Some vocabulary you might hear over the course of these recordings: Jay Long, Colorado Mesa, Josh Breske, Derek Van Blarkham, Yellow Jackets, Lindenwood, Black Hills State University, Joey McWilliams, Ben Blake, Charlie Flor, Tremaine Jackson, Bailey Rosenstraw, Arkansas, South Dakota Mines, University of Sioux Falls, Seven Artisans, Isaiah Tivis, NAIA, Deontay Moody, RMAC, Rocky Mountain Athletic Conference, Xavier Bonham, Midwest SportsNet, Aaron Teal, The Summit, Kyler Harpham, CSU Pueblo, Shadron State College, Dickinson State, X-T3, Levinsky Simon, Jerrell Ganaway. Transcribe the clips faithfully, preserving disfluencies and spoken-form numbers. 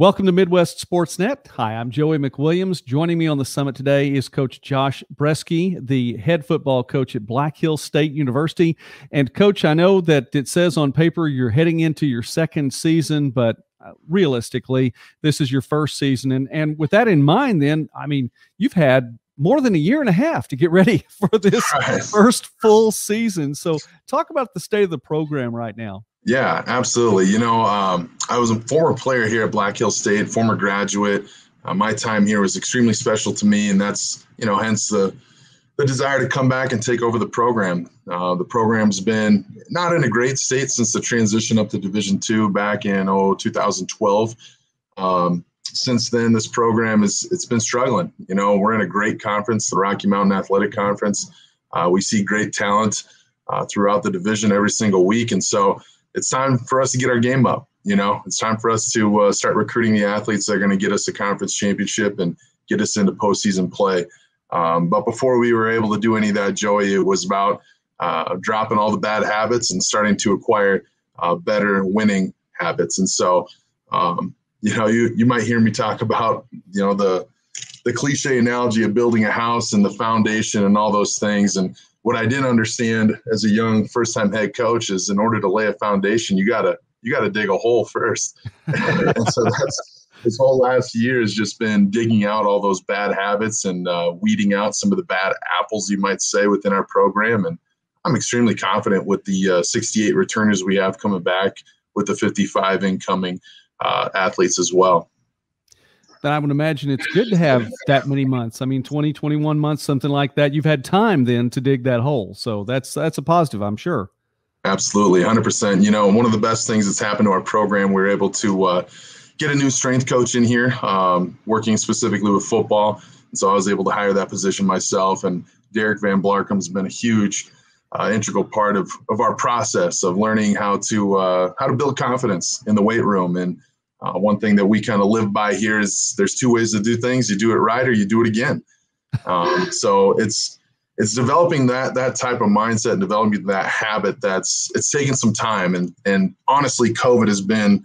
Welcome to Midwest SportsNet. Hi, I'm Joey McWilliams. Joining me on the summit today is Coach Josh Breske, the head football coach at Black Hills State University. And Coach, I know that it says on paper you're heading into your second season, but realistically, this is your first season. And, and with that in mind, then, I mean, you've had more than a year and a half to get ready for this yes. first full season. So talk about the state of the program right now. Yeah, absolutely. You know, um, I was a former player here at Black Hills State, former graduate. Uh, my time here was extremely special to me, and that's, you know, hence the, the desire to come back and take over the program. Uh, the program's been not in a great state since the transition up to Division two back in oh, two thousand twelve. Um, since then, this program is it's been struggling. You know, we're in a great conference, the Rocky Mountain Athletic Conference. Uh, we see great talent uh, throughout the division every single week, and so it's time for us to get our game up. You know, it's time for us to uh, start recruiting the athletes that are going to get us a conference championship and get us into postseason play. Um, but before we were able to do any of that, Joey, it was about uh, dropping all the bad habits and starting to acquire uh, better winning habits. And so, um, you know, you you might hear me talk about, you know, the the cliche analogy of building a house and the foundation and all those things. And what I didn't understand as a young first-time head coach is, in order to lay a foundation, you gotta you gotta dig a hole first. And so that's this whole last year has just been digging out all those bad habits and uh, weeding out some of the bad apples, you might say, within our program. And I'm extremely confident with the uh, sixty-eight returners we have coming back, with the fifty-five incoming uh, athletes as well. Then I would imagine it's good to have that many months. I mean, twenty, twenty-one months, something like that. You've had time then to dig that hole. So that's that's a positive, I'm sure. Absolutely, one hundred percent. You know, one of the best things that's happened to our program, we were able to uh, get a new strength coach in here, um, working specifically with football. And so I was able to hire that position myself. And Derek Van Blarkham has been a huge uh, integral part of, of our process of learning how to uh, how to build confidence in the weight room. And Uh, one thing that we kind of live by here is there's two ways to do things. You do it right or you do it again. Um, so it's it's developing that that type of mindset and developing that habit. That's it's taken some time. And, and honestly, COVID has been,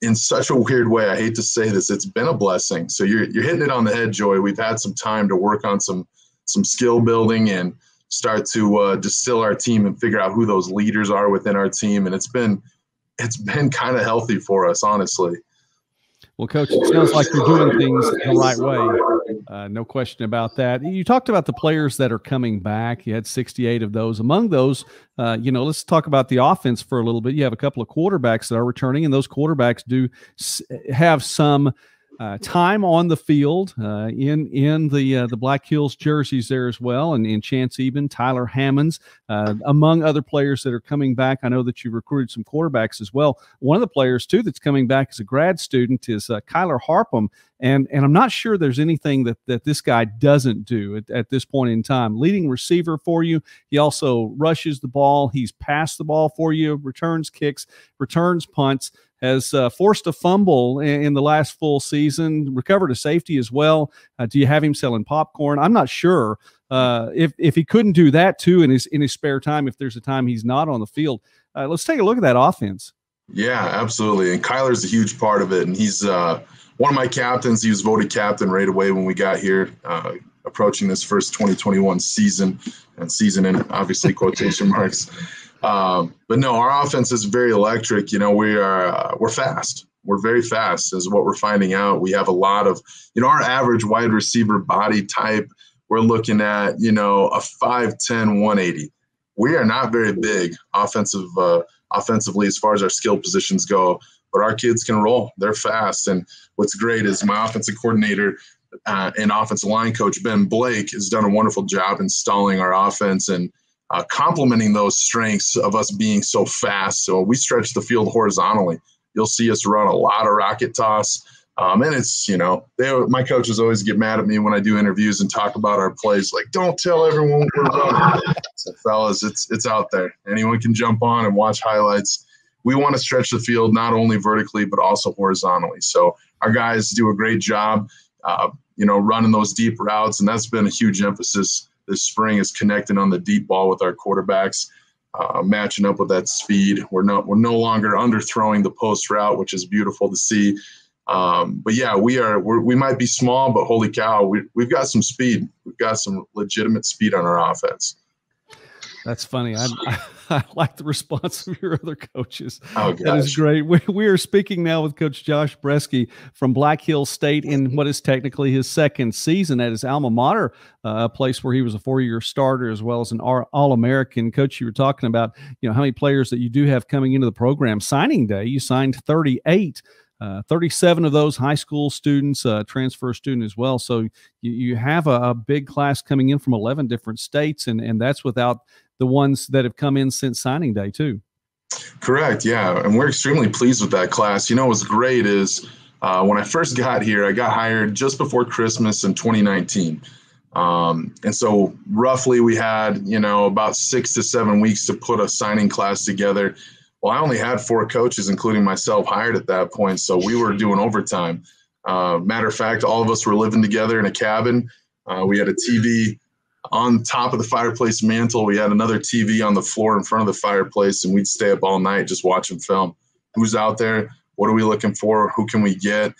in such a weird way, I hate to say this, it's been a blessing. So you're you're hitting it on the head, Joy. We've had some time to work on some some skill building and start to uh, distill our team and figure out who those leaders are within our team. And it's been it's been kind of healthy for us, honestly. Well, Coach, it sounds like you're doing things the right way. Uh, no question about that. You talked about the players that are coming back. You had sixty-eight of those. Among those, uh, you know, let's talk about the offense for a little bit. You have a couple of quarterbacks that are returning, and those quarterbacks do have some uh, time on the field uh, in in the uh, the Black Hills jerseys there as well, and, and Chance Eben, Tyler Hammonds, uh, among other players that are coming back. I know that you recruited some quarterbacks as well. One of the players, too, that's coming back as a grad student is uh, Kyler Harpham, and and I'm not sure there's anything that, that this guy doesn't do at, at this point in time. Leading receiver for you. He also rushes the ball. He's passed the ball for you, returns kicks, returns punts, has uh, forced a fumble in, in the last full season, recovered a safety as well. Uh, do you have him selling popcorn? I'm not sure uh, if, if he couldn't do that, too, in his, in his spare time, if there's a time he's not on the field. Uh, let's take a look at that offense. Yeah, absolutely. And Kyler's a huge part of it. And he's uh, one of my captains. He was voted captain right away when we got here, uh, approaching this first twenty twenty-one season, and season in, obviously, quotation marks. Um, but no, our offense is very electric. You know, we are, uh, we're fast. We're very fast is what we're finding out. We have a lot of, you know, our average wide receiver body type, we're looking at, you know, a five ten, one eighty. We are not very big offensive, uh, offensively as far as our skill positions go, but our kids can roll. They're fast. And what's great is my offensive coordinator uh, and offensive line coach, Ben Blake, has done a wonderful job installing our offense and Uh, complementing those strengths of us being so fast. So we stretch the field horizontally. You'll see us run a lot of rocket toss. Um, and it's, you know, they, my coaches always get mad at me when I do interviews and talk about our plays. Like, don't tell everyone we're running. So, fellas, it's, it's out there. Anyone can jump on and watch highlights. We want to stretch the field not only vertically but also horizontally. So our guys do a great job, uh, you know, running those deep routes. And that's been a huge emphasis this spring, is connecting on the deep ball with our quarterbacks, uh, matching up with that speed. We're not we're no longer underthrowing the post route, which is beautiful to see. Um, but yeah, we are, we're, we might be small, but holy cow, we, we've got some speed. We've got some legitimate speed on our offense. That's funny. I, I, I like the response of your other coaches. Oh, that is great. We, we are speaking now with Coach Josh Breske from Black Hills State in what is technically his second season at his alma mater, uh, a place where he was a four-year starter as well as an All-American. Coach, you were talking about, you know, how many players that you do have coming into the program. Signing day, you signed thirty-eight. Uh, thirty-seven of those high school students, uh, transfer student as well. So you, you have a, a big class coming in from eleven different states, and, and that's without the ones that have come in since signing day too. Correct. Yeah. And we're extremely pleased with that class. You know, what's great is uh, when I first got here, I got hired just before Christmas in twenty nineteen. Um, and so roughly we had, you know, about six to seven weeks to put a signing class together. Well, I only had four coaches, including myself, hired at that point, so we were doing overtime. Uh, matter of fact, all of us were living together in a cabin. Uh, we had a T V on top of the fireplace mantle. We had another T V on the floor in front of the fireplace, and we'd stay up all night just watching film. Who's out there? What are we looking for? Who can we get?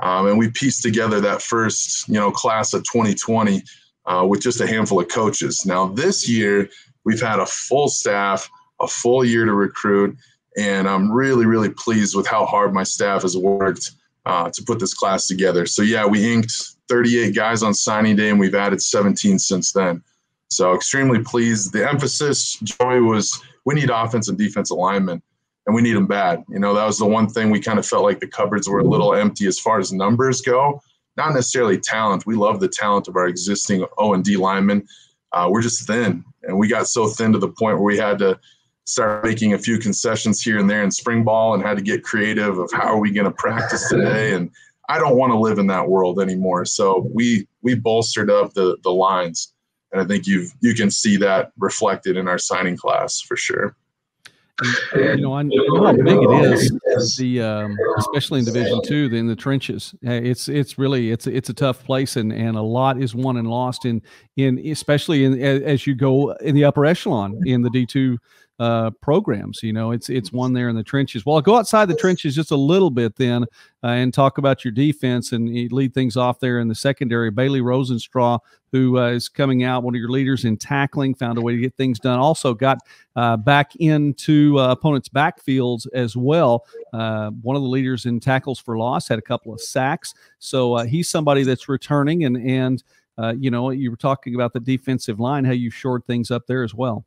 Um, and we pieced together that first, you know, class of twenty twenty uh, with just a handful of coaches. Now, this year, we've had a full staff, a full year to recruit, and I'm really, really pleased with how hard my staff has worked uh, to put this class together. So yeah, we inked thirty-eight guys on signing day, and we've added seventeen since then. So extremely pleased. The emphasis, Joey, was we need offense and defense alignment, and we need them bad. You know, that was the one thing we kind of felt like the cupboards were a little empty as far as numbers go, not necessarily talent. We love the talent of our existing O and D linemen. Uh, we're just thin, and we got so thin to the point where we had to start making a few concessions here and there in spring ball and had to get creative of how are we going to practice today. And I don't want to live in that world anymore. So we, we bolstered up the, the lines. And I think you've, you can see that reflected in our signing class for sure. And, you know, I know how big it is, the, um, especially in Division Two, in the trenches. It's it's really it's it's a tough place, and, and a lot is won and lost in in especially in as you go in the upper echelon in the D two uh, programs. You know, it's it's won there in the trenches. Well, I'll go outside the trenches just a little bit then, uh, and talk about your defense and lead things off there in the secondary. Bailey Rosenstraw, who uh, is coming out, one of your leaders in tackling, found a way to get things done. Also got uh, back into uh, opponents' backfields as well. Uh, one of the leaders in tackles for loss, had a couple of sacks. So uh, he's somebody that's returning. And, and uh, you know, you were talking about the defensive line, how you shored things up there as well.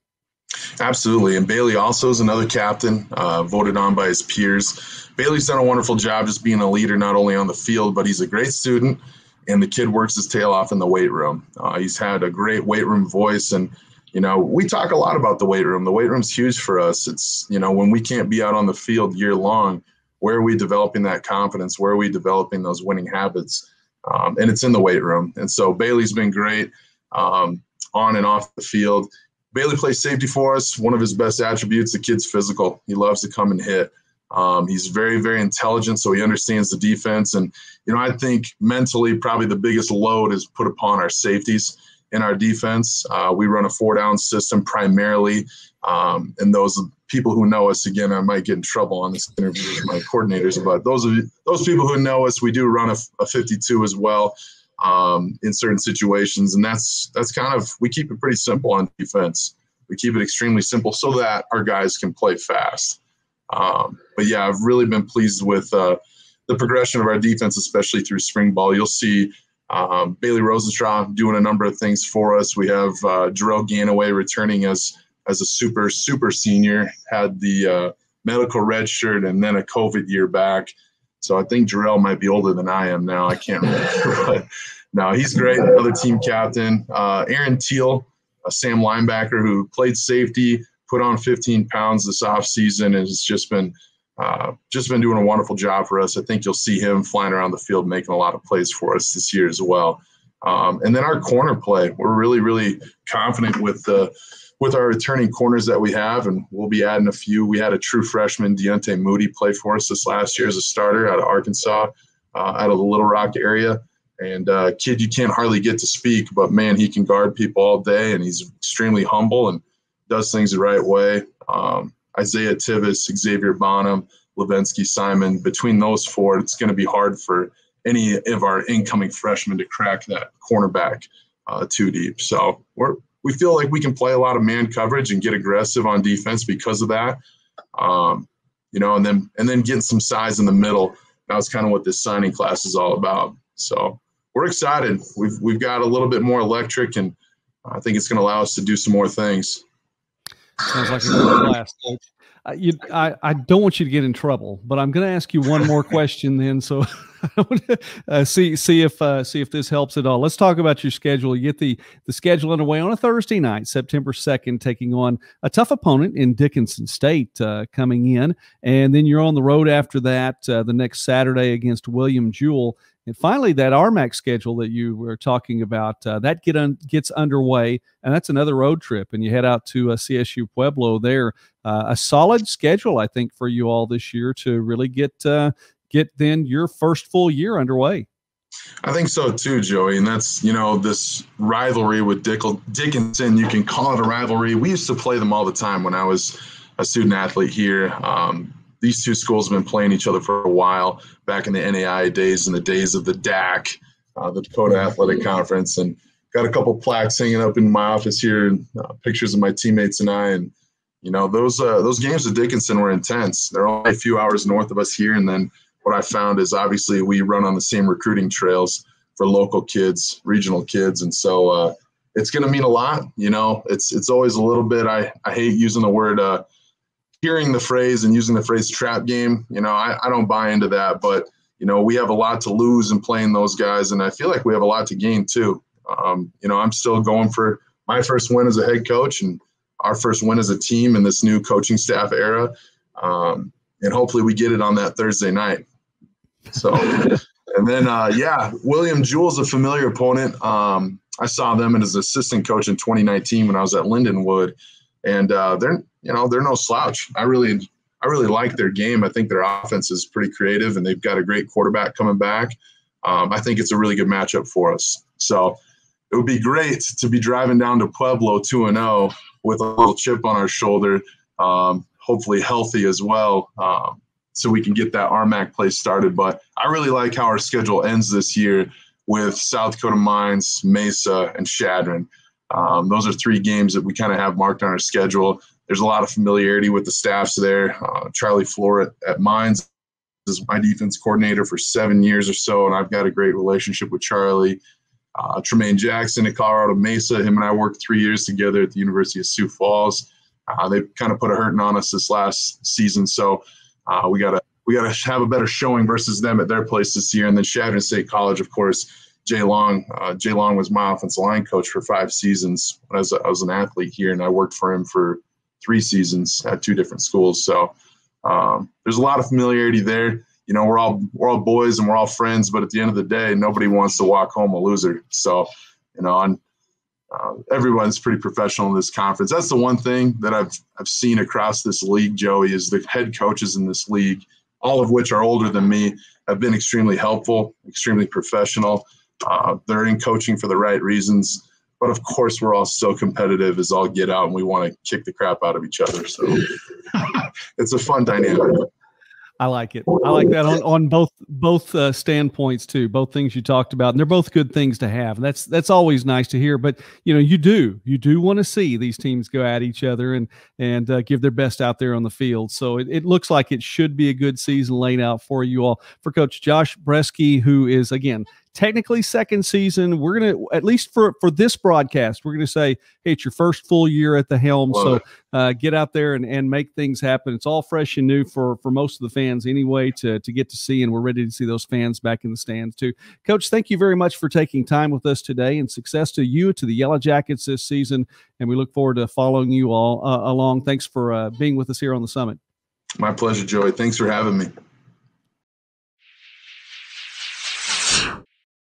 Absolutely. And Bailey also is another captain, uh, voted on by his peers. Bailey's done a wonderful job just being a leader, not only on the field, but he's a great student. And the kid works his tail off in the weight room. Uh, he's had a great weight room voice. And, you know, we talk a lot about the weight room. The weight room's huge for us. It's, you know, when we can't be out on the field year long, where are we developing that confidence? Where are we developing those winning habits? Um, and it's in the weight room. And so Bailey's been great um, on and off the field. Bailey plays safety for us. One of his best attributes, the kid's physical. He loves to come and hit. Um, he's very, very intelligent, so he understands the defense. And, you know, I think mentally probably the biggest load is put upon our safeties in our defense. Uh, we run a four-down system primarily. Um, and those people who know us, again, I might get in trouble on this interview with my coordinators, but those of you, those people who know us, we do run a, a fifty-two as well um, in certain situations. And that's that's kind of – we keep it pretty simple on defense. We keep it extremely simple so that our guys can play fast. Um, but yeah, I've really been pleased with uh, the progression of our defense, especially through spring ball. You'll see um, Bailey Rosenstraw doing a number of things for us. We have uh, Jerrell Ganaway returning as as a super super senior, had the uh, medical red shirt and then a COVID year back. So I think Jerrell might be older than I am now. I can't remember. But no, he's great. Another team captain, uh, Aaron Teal, a Sam linebacker who played safety, put on fifteen pounds this offseason, and has just been uh, just been doing a wonderful job for us. I think you'll see him flying around the field, making a lot of plays for us this year as well. Um, and then our corner play, we're really, really confident with the with our returning corners that we have, and we'll be adding a few. We had a true freshman, Deontay Moody, play for us this last year as a starter out of Arkansas, uh, out of the Little Rock area. And uh, kid, you can't hardly get to speak, but man, he can guard people all day, and he's extremely humble and does things the right way. Um, Isaiah Tivis, Xavier Bonham, Levinsky Simon. Between those four, it's going to be hard for any of our incoming freshmen to crack that cornerback uh, two deep. So we're, we feel like we can play a lot of man coverage and get aggressive on defense because of that. Um, you know, and then, and then getting some size in the middle. That's kind of what this signing class is all about. So we're excited. We've, we've got a little bit more electric, and I think it's going to allow us to do some more things. Sounds like a good class, Coach. I, you, I, I don't want you to get in trouble, but I'm going to ask you one more question then. So uh, see see if uh, see if this helps at all. Let's talk about your schedule. You get the, the schedule underway on a Thursday night, September second, taking on a tough opponent in Dickinson State uh, coming in. And then you're on the road after that uh, the next Saturday against William Jewell. And finally, that R M A C schedule that you were talking about, uh, that get un gets underway, and that's another road trip, and you head out to uh, C S U Pueblo there. Uh, a solid schedule, I think, for you all this year to really get uh, get then your first full year underway. I think so, too, Joey, and that's, you know, this rivalry with Dick Dickinson. You can call it a rivalry. We used to play them all the time when I was a student-athlete here. Um These two schools have been playing each other for a while, back in the N A I A days and the days of the D A C, uh, the Dakota Athletic Conference, and got a couple plaques hanging up in my office here, and uh, pictures of my teammates and I. And you know, those uh, those games at Dickinson were intense. They're only a few hours north of us here, and then what I found is obviously we run on the same recruiting trails for local kids, regional kids, and so uh, it's going to mean a lot. You know, it's it's always a little bit. I I hate using the word. Uh, Hearing the phrase and using the phrase trap game, you know, I, I don't buy into that. But, you know, we have a lot to lose in playing those guys, and I feel like we have a lot to gain too. Um, you know, I'm still going for my first win as a head coach and our first win as a team in this new coaching staff era. Um, and hopefully we get it on that Thursday night. So, and then, uh, yeah, William Jewell's a familiar opponent. Um, I saw them as an assistant coach in twenty nineteen when I was at Lindenwood. And uh, they're, you know, they're no slouch. I really, I really like their game. I think their offense is pretty creative, and they've got a great quarterback coming back. Um, I think it's a really good matchup for us. So it would be great to be driving down to Pueblo two and oh with a little chip on our shoulder, um, hopefully healthy as well, um, so we can get that R M A C play started. But I really like how our schedule ends this year with South Dakota Mines, Mesa, and Shadron. Um, those are three games that we kind of have marked on our schedule. There's a lot of familiarity with the staffs there. Uh, Charlie Flor at, at Mines is my defense coordinator for seven years or so, and I've got a great relationship with Charlie. Uh, Tremaine Jackson at Colorado Mesa, him and I worked three years together at the University of Sioux Falls. Uh, they kind of put a hurting on us this last season, so uh, we gotta we gotta have a better showing versus them at their place this year. And then Shadron State College, of course. Jay Long, uh, Jay Long was my offensive line coach for five seasons when I was, I was an athlete here, and I worked for him for three seasons at two different schools. So um, there's a lot of familiarity there. You know, we're all we're all boys and we're all friends, but at the end of the day, nobody wants to walk home a loser. So, you know, and, uh, everyone's pretty professional in this conference. That's the one thing that I've I've seen across this league, Joey, is the head coaches in this league, all of which are older than me, have been extremely helpful, extremely professional. Uh, they're in coaching for the right reasons, but of course we're all so competitive as all get out, and we want to kick the crap out of each other. So it's a fun dynamic. I like it. I like that on, on both both uh, standpoints too. Both things you talked about, and they're both good things to have. And that's that's always nice to hear. But you know, you do you do want to see these teams go at each other and and uh, give their best out there on the field. So it, it looks like it should be a good season laid out for you all. For Coach Josh Breske, who is again. Technically second season, we're going to, at least for, for this broadcast, we're going to say, hey, it's your first full year at the helm. Love so it. Uh, get out there and, and make things happen. It's all fresh and new for, for most of the fans anyway to, to get to see, and we're ready to see those fans back in the stands too. Coach, thank you very much for taking time with us today, and success to you, to the Yellow Jackets this season, and we look forward to following you all uh, along. Thanks for uh, being with us here on the Summit. My pleasure, Joey. Thanks for having me.